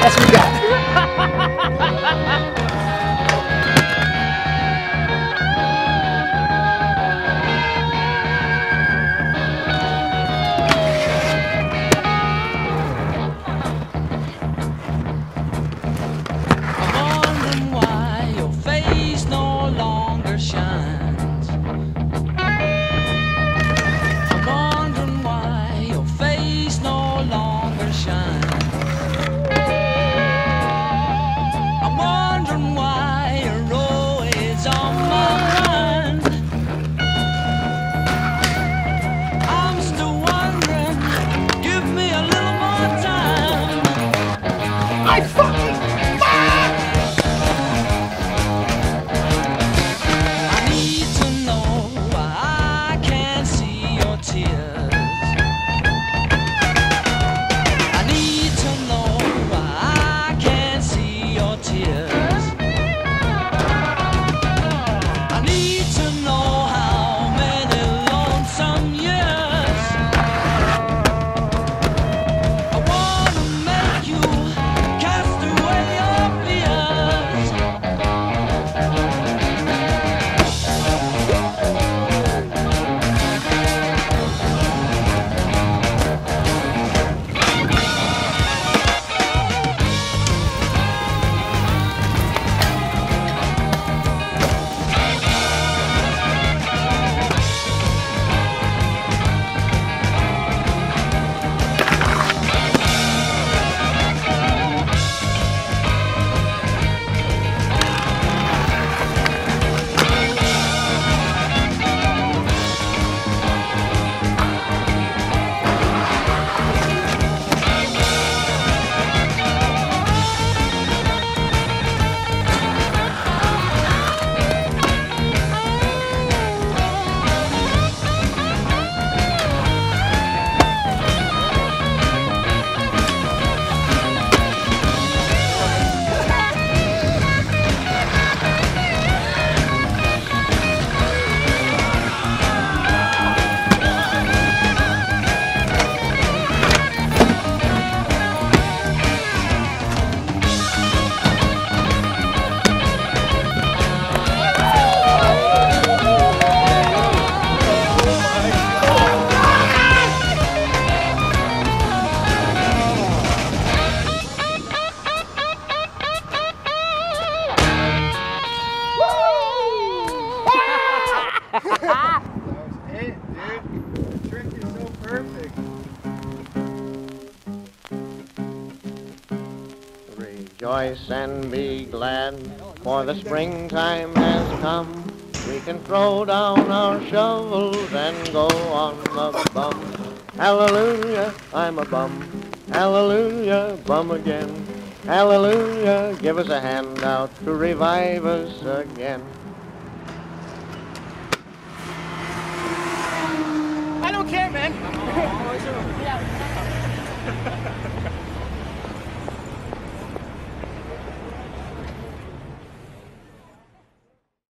That's what we got. That was it, dude. The trick is so perfect. Rejoice and be glad, for the springtime has come. We can throw down our shovels and go on the bum. Hallelujah, I'm a bum. Hallelujah, bum again. Hallelujah, give us a handout to revive us again. I don't care, man.